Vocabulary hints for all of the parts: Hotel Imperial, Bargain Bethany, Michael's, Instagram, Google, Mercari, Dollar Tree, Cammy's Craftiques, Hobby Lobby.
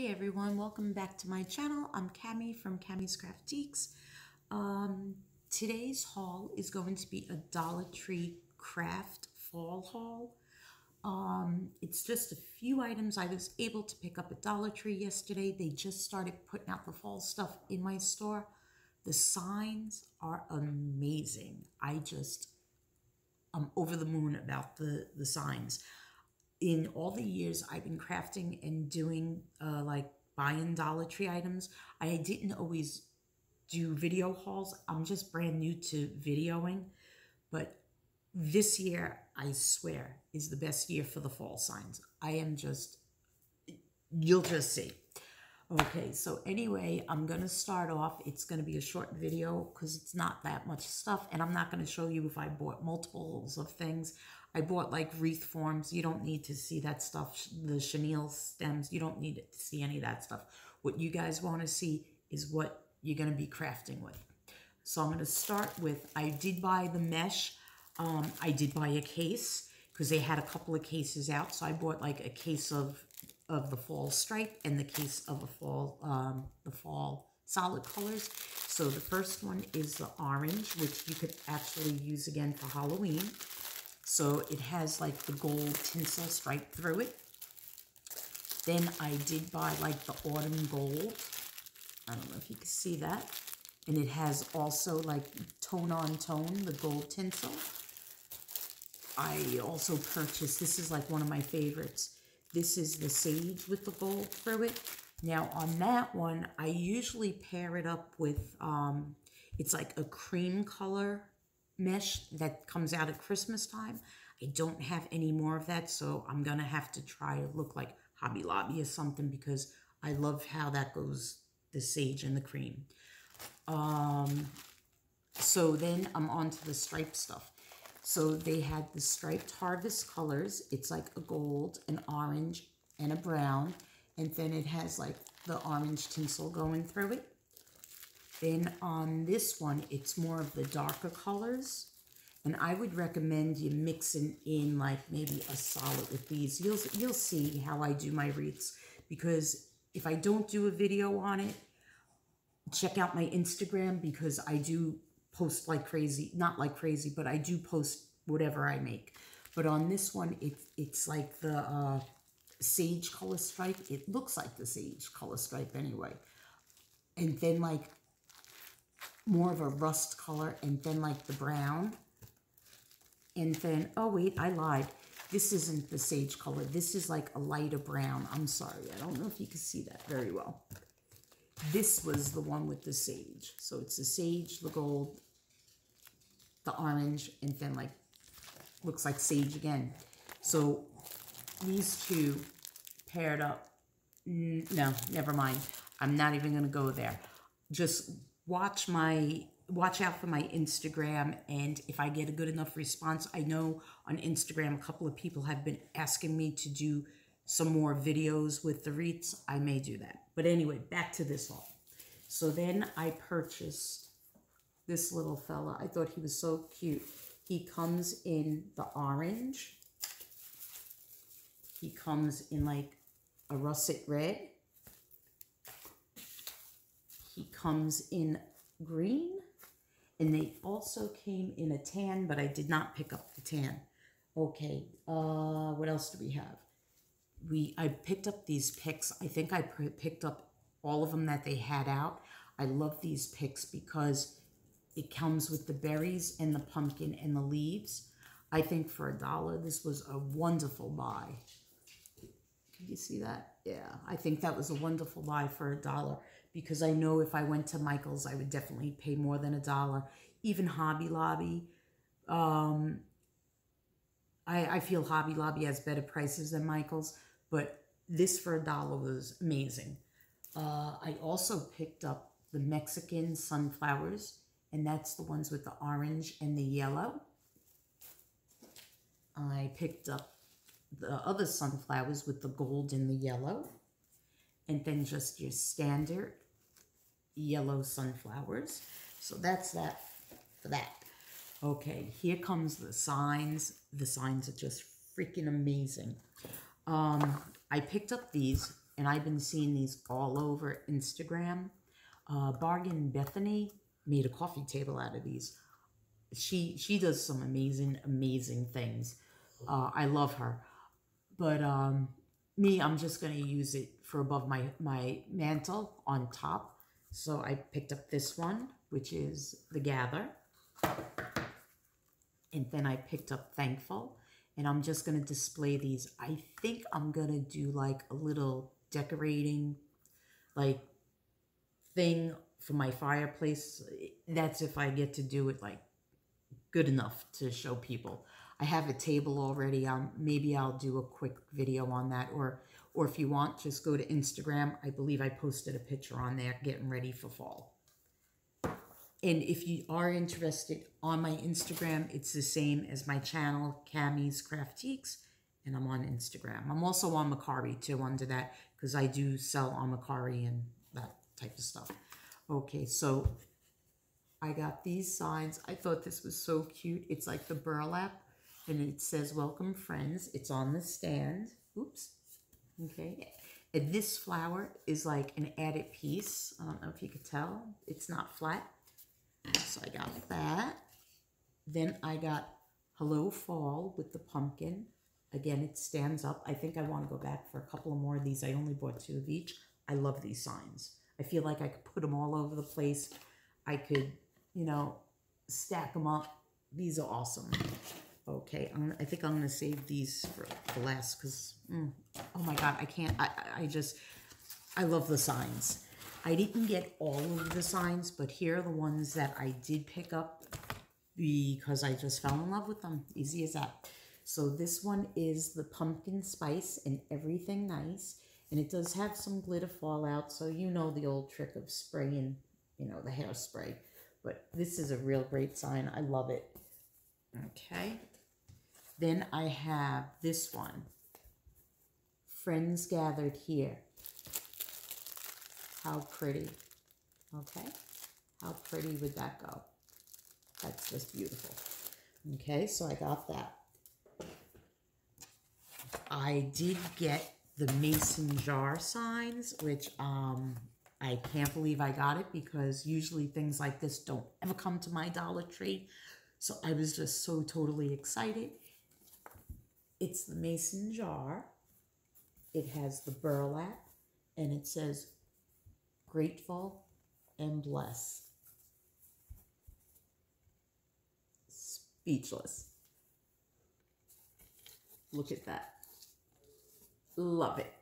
Hey everyone, welcome back to my channel. I'm Cammy from Cammy's Craftiques. Today's haul is going to be a Dollar Tree craft fall haul. It's just a few items I was able to pick up at Dollar Tree yesterday. They just started putting out the fall stuff in my store. The signs are amazing. I'm over the moon about the signs. In all the years I've been crafting and doing like buying Dollar Tree items, I didn't always do video hauls. I'm just brand new to videoing, but this year, I swear, is the best year for the fall signs. You'll just see. Okay, so anyway, I'm going to start off. It's going to be a short video because it's not that much stuff, and I'm not going to show you if I bought multiples of things. I bought like wreath forms. You don't need to see that stuff. The chenille stems, you don't need to see any of that stuff. What you guys want to see is what you're going to be crafting with. So I'm going to start with, I did buy the mesh. I did buy a case because they had a couple of cases out. So I bought like a case of the fall stripe and the case of the fall solid colors. So the first one is the orange, which you could actually use again for Halloween. So it has like the gold tinsel stripe through it. Then I did buy like the autumn gold. I don't know if you can see that. And it has also like tone on tone, the gold tinsel. I also purchased, this is like one of my favorites. This is the sage with the gold through it. Now on that one, I usually pair it up with, it's like a cream color mesh that comes out at Christmas time. I don't have any more of that, so I'm gonna have to try to look like Hobby Lobby or something because I love how that goes, the sage and the cream. So then I'm on to the stripe stuff. So they had the striped harvest colors. It's like a gold, an orange, and a brown, and then it has like the orange tinsel going through it. Then on this one, it's more of the darker colors. And I would recommend you mixing in like maybe a solid with these. You'll see how I do my wreaths, because if I don't do a video on it, check out my Instagram because I do post like crazy. Not like crazy, but I do post whatever I make. But on this one, it's like the sage color stripe. It looks like the sage color stripe anyway. And then like more of a rust color, and then like the brown, and then, oh wait, I lied. This isn't the sage color. This is like a lighter brown. I'm sorry. I don't know if you can see that very well. This was the one with the sage. So it's the sage, the gold, the orange, and then like, looks like sage again. So these two paired up. No, never mind. I'm not even going to go there. Just watch out for my Instagram, and if I get a good enough response, I know on Instagram a couple of people have been asking me to do some more videos with the wreaths. I may do that. But anyway, back to this haul. So then I purchased this little fella. I thought he was so cute. He comes in the orange. He comes in like a russet red. He comes in green, and they also came in a tan, but I did not pick up the tan. Okay, what else do we have? I picked up these picks. I think I picked up all of them that they had out. I love these picks because it comes with the berries and the pumpkin and the leaves. I think for $1, this was a wonderful buy. Can you see that? Yeah, I think that was a wonderful buy for $1. Because I know if I went to Michael's, I would definitely pay more than $1. Even Hobby Lobby. I feel Hobby Lobby has better prices than Michael's, but this for $1 was amazing. I also picked up the Mexican sunflowers, and that's the ones with the orange and the yellow. I picked up the other sunflowers with the gold and the yellow. And then just your standard yellow sunflowers. So that's that for that. Okay, here comes the signs. The signs are just freaking amazing. I picked up these. and I've been seeing these all over Instagram. Bargain Bethany made a coffee table out of these. She does some amazing, amazing things. I love her. But me, I'm just going to use it for above my mantle on top. So I picked up this one, which is the Gather. And then I picked up Thankful. And I'm just going to display these. I think I'm going to do like a little decorating like thing for my fireplace. That's if I get to do it like good enough to show people. I have a table already. Maybe I'll do a quick video on that. Or if you want, just go to Instagram. I believe I posted a picture on there getting ready for fall. And if you are interested on my Instagram, it's the same as my channel, Cammy's Craftiques, and I'm on Instagram. I'm also on Mercari, too, under that, because I do sell on Mercari and that type of stuff. Okay, so I got these signs. I thought this was so cute. It's like the burlap, and it says, welcome, friends. It's on the stand. Oops. Okay. And this flower is like an added piece. I don't know if you could tell. It's not flat. So I got that. Then I got Hello Fall with the pumpkin. Again, it stands up. I think I want to go back for a couple more of these. I only bought 2 of each. I love these signs. I feel like I could put them all over the place. I could, you know, stack them up. These are awesome. Okay, I think I'm going to save these for the last because, oh my God, I can't. I love the signs. I didn't get all of the signs, but here are the ones that I did pick up because I just fell in love with them. Easy as that. So this one is the pumpkin spice and everything nice. And it does have some glitter fallout, so you know the old trick of spraying, you know, the hairspray. But this is a real great sign. I love it. Okay. Then I have this one. Friends gathered here. How pretty. Okay. How pretty would that go? That's just beautiful. Okay, so I got that. I did get the mason jar signs, which I can't believe I got it because usually things like this don't ever come to my Dollar Tree. So I was just so totally excited. It's the mason jar. It has the burlap and it says, grateful and blessed. Speechless. Look at that. Love it.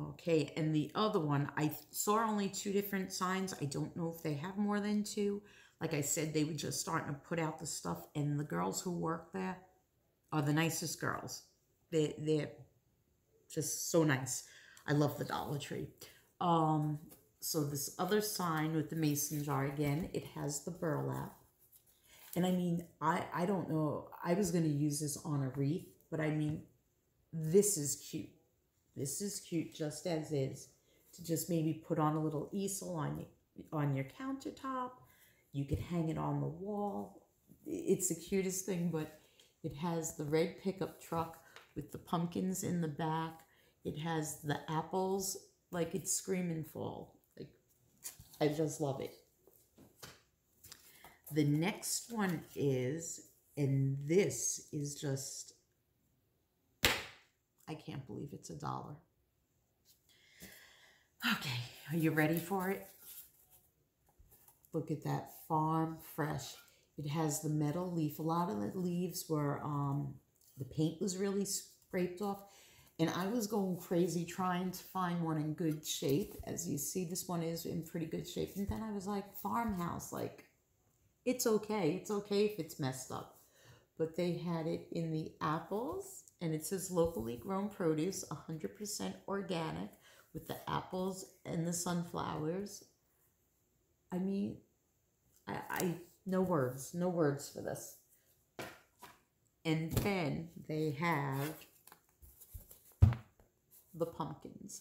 Okay, and the other one, I saw only 2 different signs. I don't know if they have more than 2. Like I said, they were just starting to put out the stuff, and the girls who work there are the nicest girls. They're just so nice. I love the Dollar Tree. So this other sign with the mason jar, again, it has the burlap. And I mean, I don't know. I was going to use this on a wreath, but I mean, this is cute. This is cute just as is. To just maybe put on a little easel on your countertop. You could hang it on the wall. It's the cutest thing, but it has the red pickup truck with the pumpkins in the back. It has the apples. Like, it's screaming fall. Like, I just love it. The next one is, and this is just, I can't believe it's $1. Okay, are you ready for it? Look at that, farm fresh. It has the metal leaf. A lot of the leaves were, the paint was really scraped off. And I was going crazy trying to find one in good shape. As you see, this one is in pretty good shape. And then I was like, farmhouse, like, it's okay. It's okay if it's messed up. But they had it in the apples, and it says locally grown produce, 100% organic, with the apples and the sunflowers. I mean, I no words for this. And then they have the pumpkins.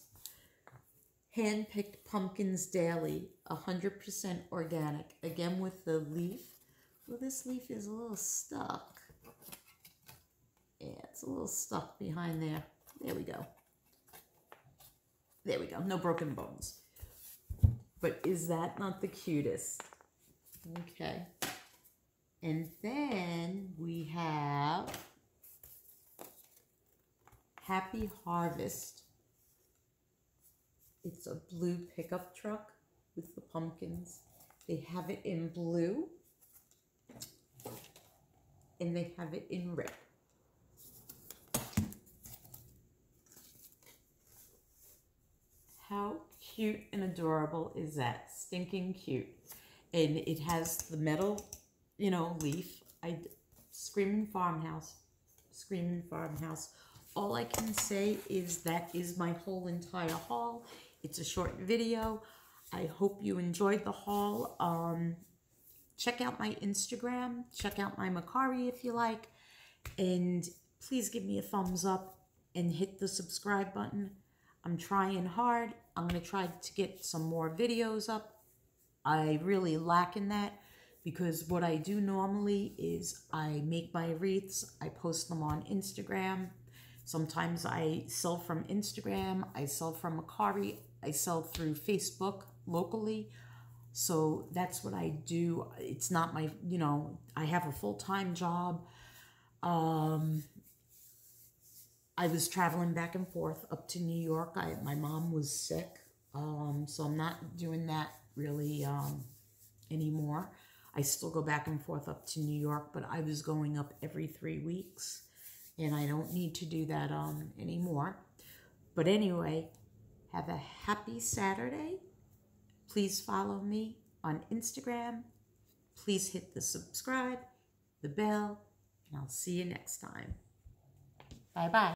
Hand-picked pumpkins daily, 100% organic. Again with the leaf. Well, this leaf is a little stuck. Yeah, it's a little stuck behind there. There we go. There we go. No broken bones. But is that not the cutest? Okay. And then we have Happy Harvest. It's a blue pickup truck with the pumpkins. They have it in blue. And they have it in red. How cute and adorable is that? Stinking cute. And it has the metal, you know, leaf. Screaming farmhouse. Screaming farmhouse. All I can say is that is my whole entire haul. It's a short video. I hope you enjoyed the haul. Check out my Instagram. Check out my Mercari if you like. And please give me a thumbs up and hit the subscribe button. I'm trying hard. I'm going to try to get some more videos up. I really lack in that because what I do normally is I make my wreaths. I post them on Instagram. Sometimes I sell from Instagram. I sell from Mercari. I sell through Facebook locally. So that's what I do. It's not my, you know, I have a full-time job. I was traveling back and forth up to New York. My mom was sick. So I'm not doing that really anymore. I still go back and forth up to New York, but I was going up every 3 weeks. And I don't need to do that anymore. But anyway, have a happy Saturday. Please follow me on Instagram. Please hit the subscribe, the bell, and I'll see you next time. Bye-bye.